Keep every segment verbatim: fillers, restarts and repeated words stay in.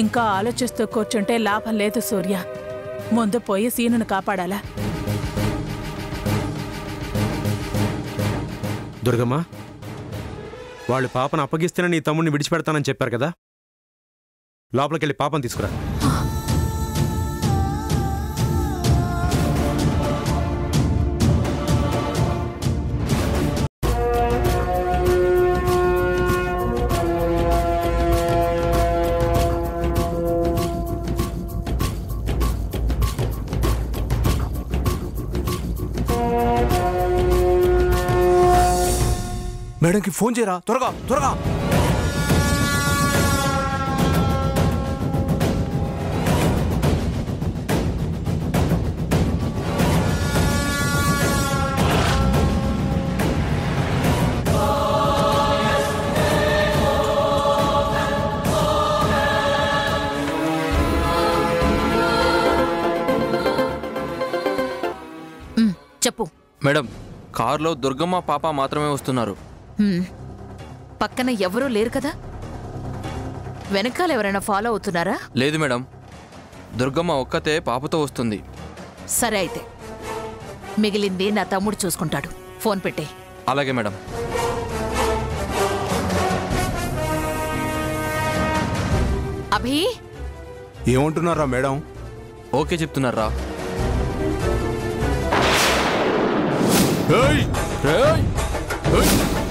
ఇంకా ఆలోచిస్తూ కూర్చుంటే లాభం లేదు సూర్య. ముందు పోయి సీనును కాపాడాలా. దుర్గమ్మ, వాళ్ళు పాపను అప్పగిస్తేనే నీ తమ్ముడిని విడిచిపెడతానని చెప్పారు కదా, లోపలికెళ్ళి పాపను తీసుకురా. मैडम की फोन चेरा त्वरगा त्वरगा हम्म चप्पू मैडम कार दुर्गम्मा पापा मात्रमे वस्तुन्नारू. పక్కన ఎవరూ లేరు కదా, వెనకాల ఎవరైనా ఫాలో అవుతున్నారా? లేదు మేడం, దుర్గమ్మ ఒక్కతే పాపతో వస్తుంది. సరే అయితే మిగిలింది నా తమ్ముడు చూసుకుంటాడు, ఫోన్ పెట్టే. అలాగే మేడం. అభి ఏమంటున్నారా మేడం? ఓకే చెప్తున్నారా?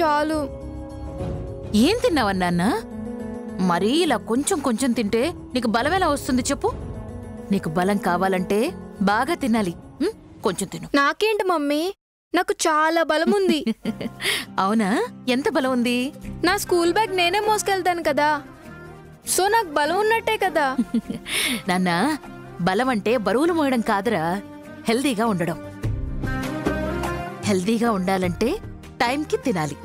చాలు. ఏం తిన్నావన్నా? మరీ ఇలా కొంచెం కొంచెం తింటే నీకు బలం ఎలా వస్తుంది చెప్పు. నీకు బలం కావాలంటే బాగా తినాలి. కొంచెం తిను. నాకేంటి మమ్మీ, నాకు చాలా బలం ఉంది. అవునా? ఎంత బలం ఉంది? నా స్కూల్ బ్యాగ్ నేనే మోసుకెళ్తాను కదా, సో నాకు బలం ఉన్నట్టే కదా. నాన్న, బలం అంటే బరువులు మోయడం కాదురా, హెల్దీగా ఉండడం. హెల్దీగా ఉండాలంటే టైంకి తినాలి,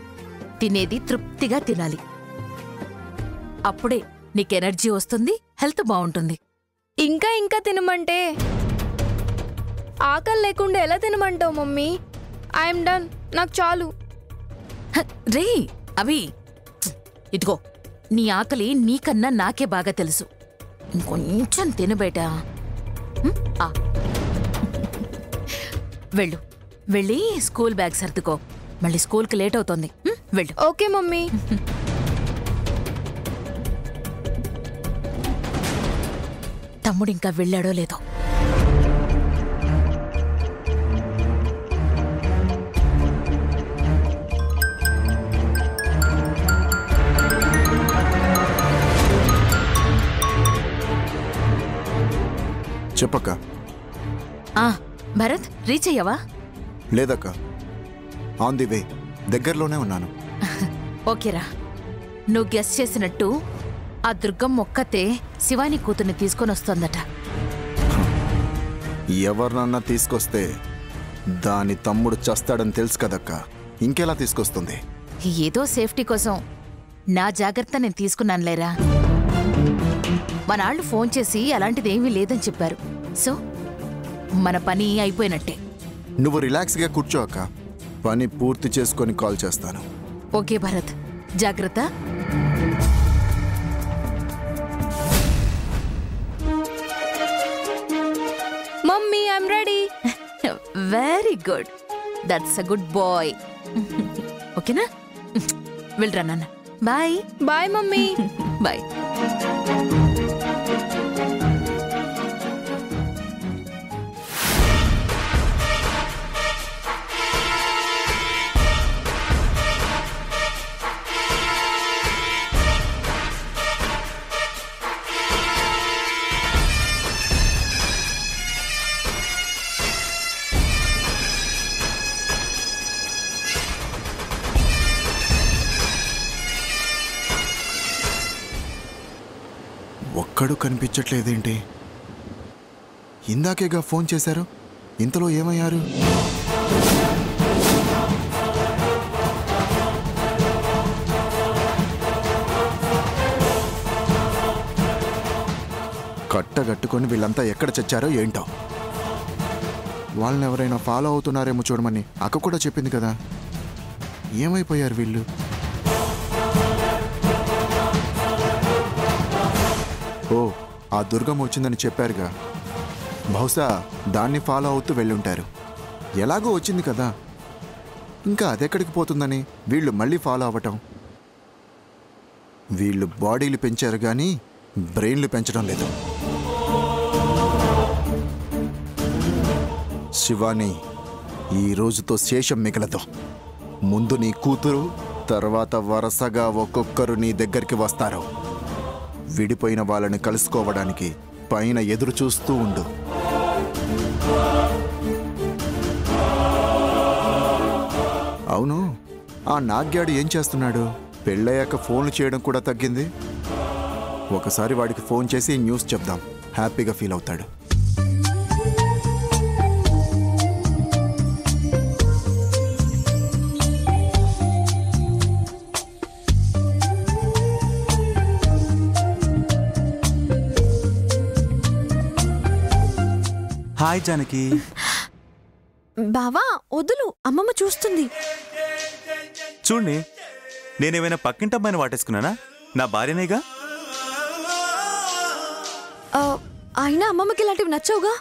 తినేది తృప్తిగా తినాలి. అప్పుడే నీకు ఎనర్జీ వస్తుంది, హెల్త్ బాగుంటుంది. ఇంకా ఇంకా తినమంటే ఆకలి లేకుండా ఎలా తినమంటావు మమ్మీ? ఐఎమ్ డన్, నాకు చాలు. రే అవి, ఇదిగో నీ ఆకలి నీకన్నా నాకే బాగా తెలుసు, ఇంకొంచెం తినబేటా. వెళ్ళు, వెళ్ళి స్కూల్ బ్యాగ్ సర్దుకో, మళ్ళీ స్కూల్కి లేట్ అవుతుంది. వెళ్ళు. Okay mummy. తమ్ముడు ఇంకా వెళ్ళాడో లేదో. చెప్పక్క. భరత్, రీచ్ అయ్యావా? లేదక్క, ఆన్ ది వే, దగ్గరలోనే ఉన్నాను. ఓకేరా, నువ్వు గెస్ట్ చేసినట్టు ఆ దుర్గం ఒక్కతే శివాని కూతుర్ని తీసుకొని వస్తోందట. ఎవరినన్నా తీసుకొస్తే దాని తమ్ముడు చస్తాడని తెలుసు కదక్క, ఇంకెలా తీసుకొస్తుంది? ఏదో సేఫ్టీ కోసం నా జాగ్రత్త నేను తీసుకున్నాను లేరా. మనాళ్ళు ఫోన్ చేసి అలాంటిదేమీ లేదని చెప్పారు, సో మన పని అయిపోయినట్టే. నువ్వు రిలాక్స్గా కూర్చో అక్క, పని పూర్తి చేసుకొని కాల్ చేస్తాను. ఓకే భరత్, జాగ్రత్త. Mummy, I am ready. Very good, that's a good boy. ఓకేనా, వెళ్ళరా నాన్న. Bye bye mummy. బాయ్. ఒక్కడు కనిపించట్లేదేంటి? ఇందాకేగా ఫోన్ చేశారు, ఇంతలో ఏమయ్యారు? కట్టగట్టుకొని వీళ్ళంతా ఎక్కడ చచ్చారో ఏంటో. వాళ్ళని ఎవరైనా ఫాలో అవుతున్నారేమో చూడమని అక్క కూడా చెప్పింది కదా, ఏమైపోయారు వీళ్ళు? ఓ, ఆ దుర్గం వచ్చిందని చెప్పారుగా, బహుశా దాన్ని ఫాలో అవుతూ వెళ్ళుంటారు. ఎలాగో వచ్చింది కదా, ఇంకా అదెక్కడికి పోతుందని వీళ్ళు మళ్ళీ ఫాలో అవ్వటం. వీళ్ళు బాడీలు పెంచారు కానీ బ్రెయిన్లు పెంచడం లేదు. శివాని, ఈ రోజుతో శేషం మిగలదు. ముందు నీ కూతురు, తర్వాత వరసగా ఒక్కొక్కరు నీ దగ్గరికి వస్తారు. విడిపోయిన వాళ్ళని కలుసుకోవడానికి పైన ఎదురు చూస్తూ ఉండు. అవును, ఆ నాగ్యాడు ఏం చేస్తున్నాడు? పెళ్ళయ్యాక ఫోన్లు చేయడం కూడా తగ్గింది. ఒకసారి వాడికి ఫోన్ చేసి న్యూస్ చెప్దాం, హ్యాపీగా ఫీల్ అవుతాడు. హాయ్ జానకి. బావా వదులు, అమ్మమ్మ చూస్తుంది. చూడండి, నేనేమైనా పక్కింటి అమ్మాయిని వాటేసుకున్నానా? నా భార్యనేగా. అయినా అమ్మమ్మకి ఇలాంటివి నచ్చవుగా.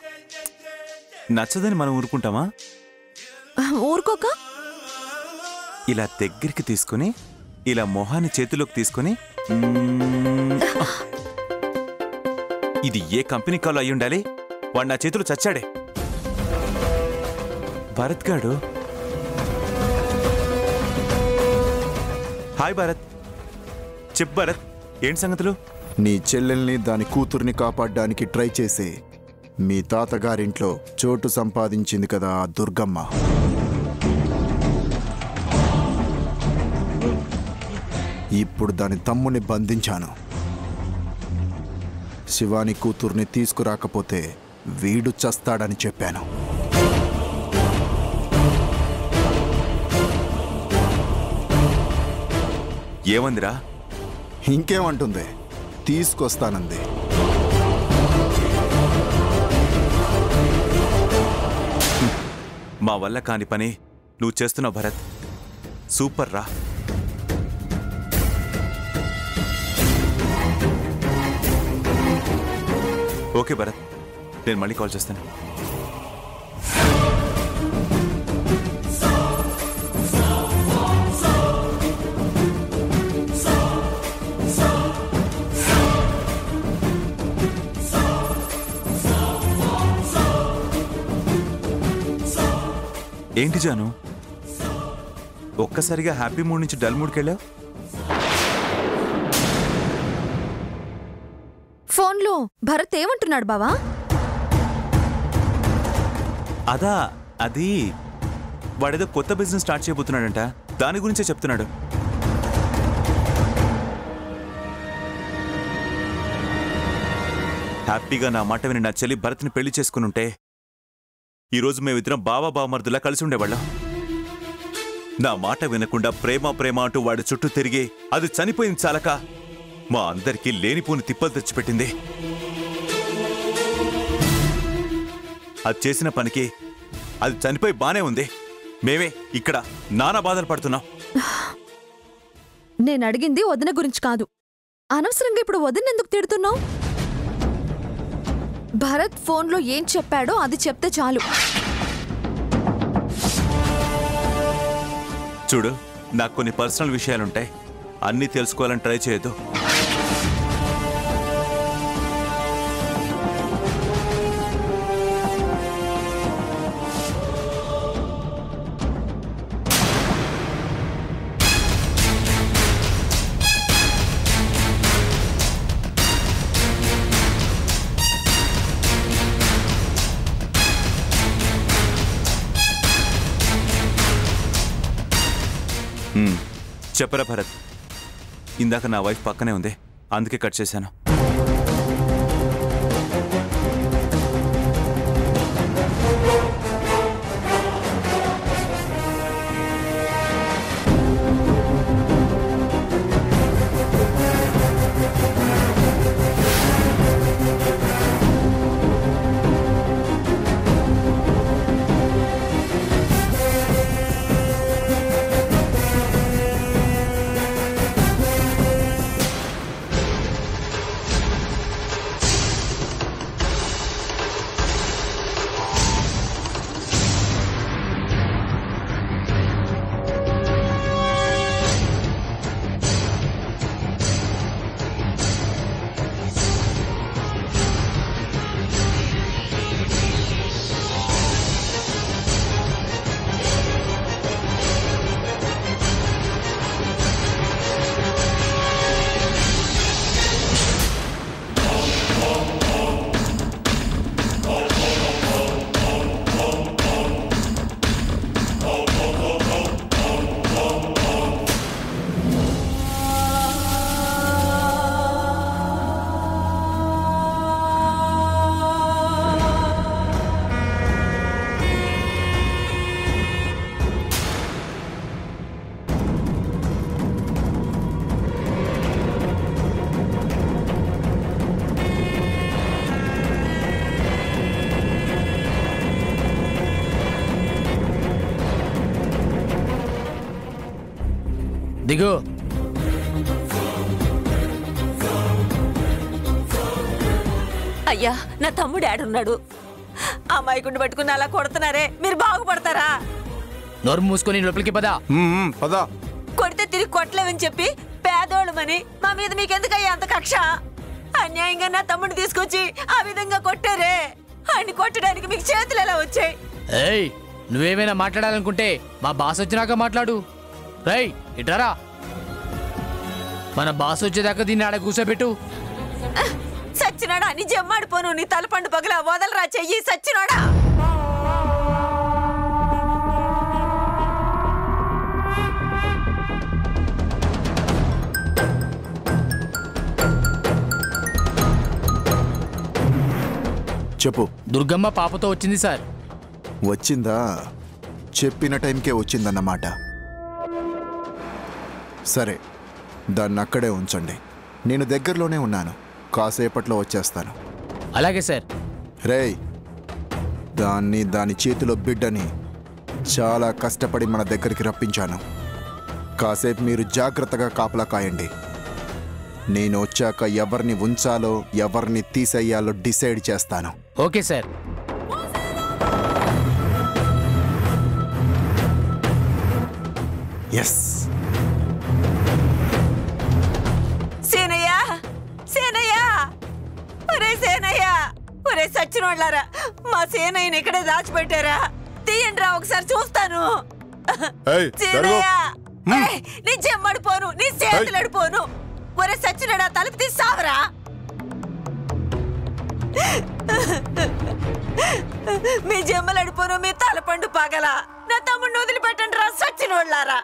నచ్చదని మనం ఊరుకుంటామా? ఊరుకోక ఇలా దగ్గరికి తీసుకుని, ఇలా మొహాన్ని చేతిలోకి తీసుకుని, ఇది ఏ కంపెనీ కాలో అయి ఉండాలి, వాడు నా చేతులు చచ్చాడే. భరత్ గాడు. హాయ్ భారత్. చెప్ భారత్, ఏంటి సంగతులు? నీ చెల్లెల్ని దాని కూతుర్ని కాపాడడానికి ట్రై చేసి మీ తాతగారింట్లో చోటు సంపాదించింది కదా ఆ దుర్గమ్మ. ఇప్పుడు దాని తమ్ముని బంధించాను. శివాని కూతుర్ని తీసుకురాకపోతే వీడు చస్తాడని చెప్పాను. ఏమందిరా? ఇంకేమంటుంది? తీసుకొస్తానంది. మా వల్ల కాని పని నువ్వు చేస్తున్నావు భరత్, సూపర్ రా. ఓకే భరత్, నేను మళ్ళీ కాల్ చేస్తాను. ఏంటి జాను, ఒక్కసారిగా హ్యాపీ మూడ్ నుంచి డల్ మూడ్కి వెళ్ళావు? ఫోన్లో భరత్ ఏమంటున్నాడు బావా? అదా, అది వాడేదో కొత్త బిజినెస్ స్టార్ట్ చేయబోతున్నాడంట, దాని గురించే చెప్తున్నాడు. హ్యాపీగా నా మాట విని నా చెల్లి భరత్ని పెళ్లి చేసుకుని ఉంటే ఈరోజు మేమిద్దరం బావా బావమర్దులా కలిసి ఉండేవాళ్ళం. నా మాట వినకుండా ప్రేమ ప్రేమ అంటూ వాడి చుట్టూ తిరిగి అది చనిపోయింది చాలక మా అందరికీ లేనిపోని తిప్పలు తెచ్చిపెట్టింది. అది చేసిన పనికి అది చనిపోయి బానే ఉంది, మేమే ఇక్కడ నానా బాధలు పడుతున్నాం. నేను అడిగింది వదిన గురించి కాదు, అనవసరంగా ఇప్పుడు వదిన ఎందుకు తిడుతున్నావు? భరత్ ఫోన్లో ఏం చెప్పాడో అది చెప్తే చాలు. చూడు, నాకు కొన్ని పర్సనల్ విషయాలుంటాయి, అన్నీ తెలుసుకోవాలని ట్రై చేయదు. చెప్పరా భరత్, ఇందాక నా వైఫ్ పక్కనే ఉంది, అందుకే కట్ చేశాను. go. అయ్యా నా తమ్ముడు ఆడున్నాడు ఆ మైకుండి పట్టుకుని అలా కొడతనారే మీరు బాగుపడతారా నోరు మూసుకొని లోపలికి పద పద కొడితే తిరిగి కొట్టలేవని చెప్పి పేదోళ్ళమని మా మీద మీకు ఎందుకు అయ్యా అంత కక్ష అన్యాయంగా నా తమ్ముడిని తీసుకొచ్చి ఆ విధంగా కొట్టారే ఆయన కొట్టడానికి మీకు చేతులు ఎలా వచ్చాయి ఏయ్ నువ్వేమైనా మాట్లాడాలనుకుంటే మా బాస్ వచ్చినాక మాట్లాడు రేయ్ ఇటారా మన బాస్ వచ్చేదాకా దీన్ని ఆడ కూర్చోబెట్టు సచ్చినాడా నిజమ్మాడిపోను నీ తలపండు పగల వదలరా చెయ్యి సచ్చినాడా చెప్పు దుర్గమ్మ పాపతో వచ్చింది సార్ వచ్చిందా చెప్పిన టైంకే వచ్చిందన్నమాట సరే దాన్ని అక్కడే ఉంచండి నేను దగ్గరలోనే ఉన్నాను కాసేపట్లో వచ్చేస్తాను అలాగే సార్ రేయ్ దాన్ని దాని చేతిలో బిడ్డని చాలా కష్టపడి మన దగ్గరికి రప్పించాను కాసేపు మీరు జాగ్రత్తగా కాపలా కాయండి నేను వచ్చాక ఎవరిని ఉంచాలో ఎవరిని తీసేయాలో డిసైడ్ చేస్తాను ఓకే సార్ ఎస్ సచ్చినోళ్ళారా మా సేనయ్యని ఇక్కడే దాచిపెట్టారా తీయండి రా ఒకసారి చూస్తాను నీ చెమ్మడిపోను నీ చేతులడిపోను ఒరే సచ్చినడా తలుపు తీసి సావరా మీ జమ్మలడిపోను మీ తలపండు పగలా నా తమ్ముడిని వదిలిపెట్టండి రా సచ్చినోళ్ళారా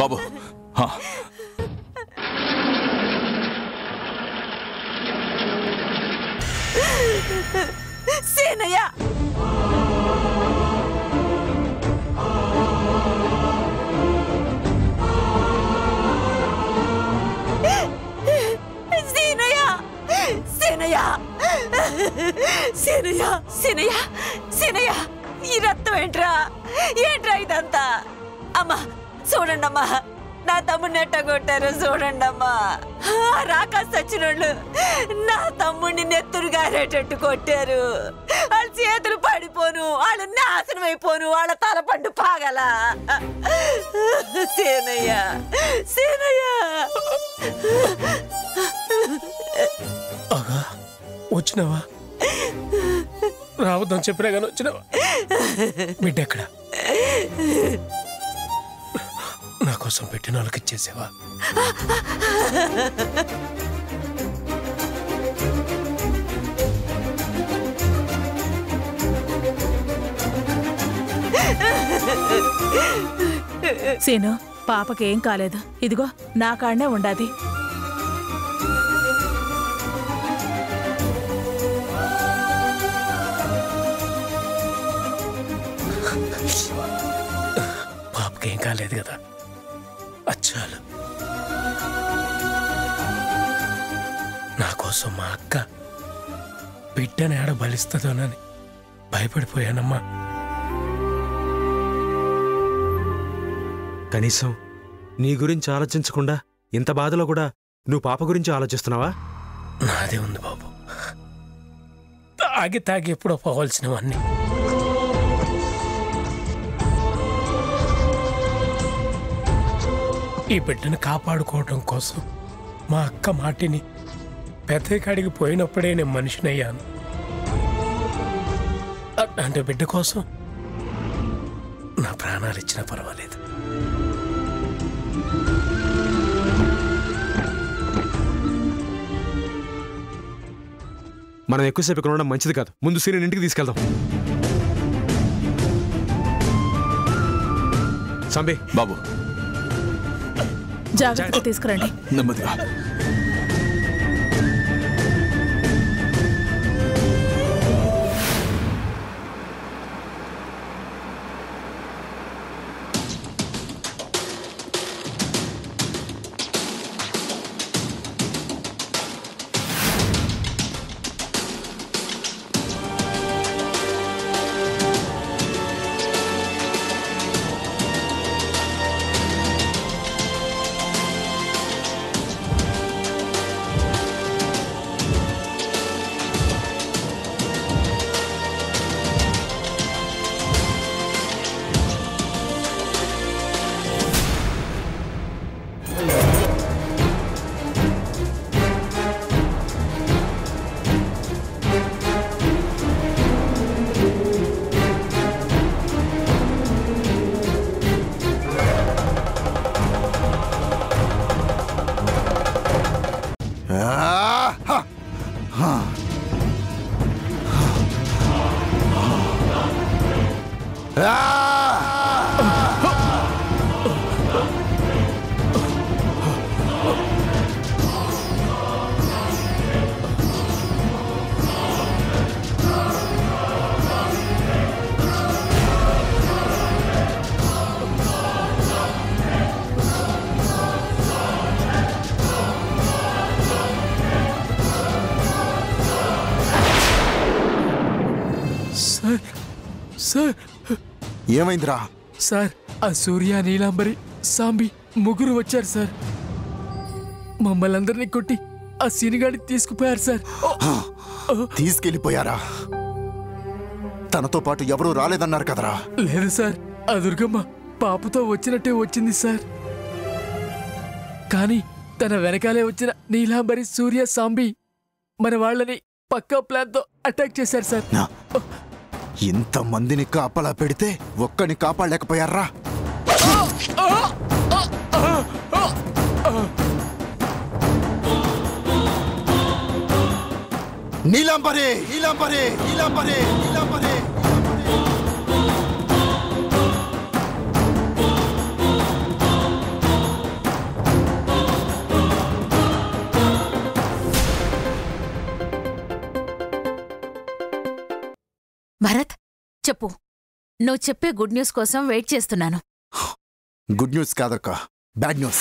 బాబు సేనయ్య సేనయ్య సేనయ్య సేనయ్య సేనయ్య సేనయ్య ఈ రక్తం ఏంట్రా ఏంట్రా ఇదంతా అమ్మా చూడండమ్మా నా తమ్ముడిని ఎట్ట కొట్టారు చూడండమ్మా రాక సచ్చినోళ్ళు నా తమ్ముడిని నెత్తురుగారేటట్టు కొట్టారు వాళ్ళ చేతులు పడిపోను వాళ్ళు నాశనం అయిపోను వాళ్ళ తల పండు పాగల సేనయ్య సేనయ్య వచ్చినావా రావద్దని చెప్పినా కానీ వచ్చినావా బిడ్డ ఎక్కడ నా కోసం పెట్టిన వాళ్ళకి ఇచ్చేసేవా సీను పాపకేం కాలేదు ఇదిగో నా కాడనే ఉండాది లేదు కదా. అచ్చాలు నా కోసం మా అక్క బిడ్డని ఆడ బలిస్తుందోనని భయపడిపోయానమ్మా. కనీసం నీ గురించి ఆలోచించకుండా ఇంత బాధలో కూడా నువ్వు పాప గురించి ఆలోచిస్తున్నావా? నాదే ఉంది బాబు, తాగి తాగి ఎప్పుడో పోవాల్సినవన్నీ. ఈ బిడ్డను కాపాడుకోవడం కోసం మా అక్క మాటిని పెద్దకాడికి పోయినప్పుడే నేను మనిషినయ్యాను. అంటే బిడ్డ కోసం నా ప్రాణాలు ఇచ్చినా పర్వాలేదు. మనం ఎక్కువసేపు ఇక్కడ ఉండడం మంచిది కాదు. ముందు సీనియర్ ఇంటికి తీసుకెళ్దాం. సంబే బాబు జాగ్రత్తగా తీసుకురండి. నెమ్మదిగా ఏమైందిరా సార్? ఆ సూర్య, నీలాంబరి, సాంబి ముగ్గురు వచ్చారు సార్. మమ్మల్ని అందరినీ కొట్టి ఆ సినిగాడి తీసుకుపోయారు సార్. తీసుకెళ్ళిపోయారా? తనతో పాటు ఎవరూ రాలేదన్నారు కదరా? లేదు సార్, ఆ దుర్గమ్మ పాపతో వచ్చినట్టే వచ్చింది సార్. కానీ తన వెనకాలే వచ్చిన నీలాంబరి, సూర్య, సాంబి మన వాళ్ళని పక్కా ప్లాన్తో అటాక్ చేశారు సార్. ఇంతమందిని కాపలా పెడితే ఒక్కని కాపాడలేకపోయారా? నీలాంబరే నీలాంబరే నీలాంబరే నీలాంబరే భరత్, చెప్పు. నువ్వు చెప్పే గుడ్ న్యూస్ కోసం వెయిట్ చేస్తున్నాను. గుడ్ న్యూస్ కాదక్క, బ్యాడ్ న్యూస్.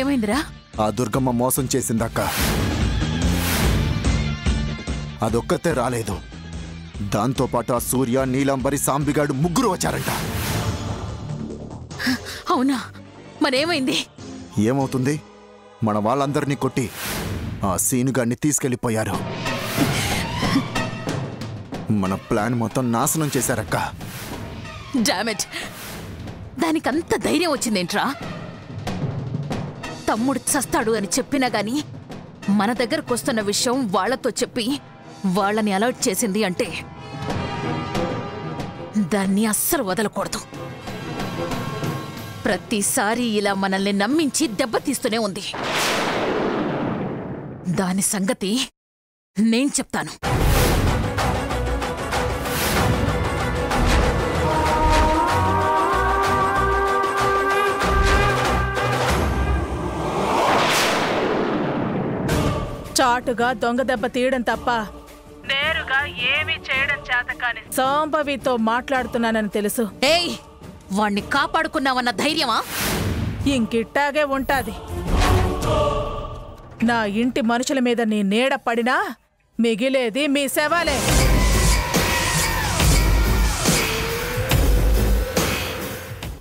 ఏమైందిరా? ఆ దుర్గమ్మ మోసం చేసిందక్క. అదొక్కతే రాలేదు, దాంతోపాటు ఆ సూర్య, నీలాంబరి, సాంబిగాడు ముగ్గురు వచ్చారంట. అవునా? మరేమైంది? ఏమవుతుంది, మన వాళ్ళందరినీ కొట్టి ఆ సీనుగాడిని తీసుకెళ్ళిపోయారు. మన ప్లాన్ మొత్తం నాశనం చేశారక్క. డామేజ్, దానికంత ధైర్యం వచ్చిందేంట్రా? తమ్ముడు చస్తాడు అని చెప్పినా గాని మన దగ్గరకు వస్తున్న విషయం వాళ్లతో చెప్పి వాళ్ళని అలర్ట్ చేసింది అంటే దాన్ని అస్సలు వదలకూడదు. ప్రతిసారి ఇలా మనల్ని నమ్మించి దెబ్బతీస్తూనే ఉంది. దాని సంగతి నేను చెప్తాను. చాటుగా దొంగ దెబ్బ తీయడం తప్ప వేరు ముందుగా ఏమీ చేయడం చేతకాని సాంబవితో మాట్లాడుతున్నానని తెలుసు. ఏయ్ వాణ్ణి కాపాడుకున్నావన్న ధైర్యమా? ఇంకిట్టాగే ఉంటాది. నా ఇంటి మనుషుల మీద నీ నీడ పడినా మిగిలేది మీ శవాలే.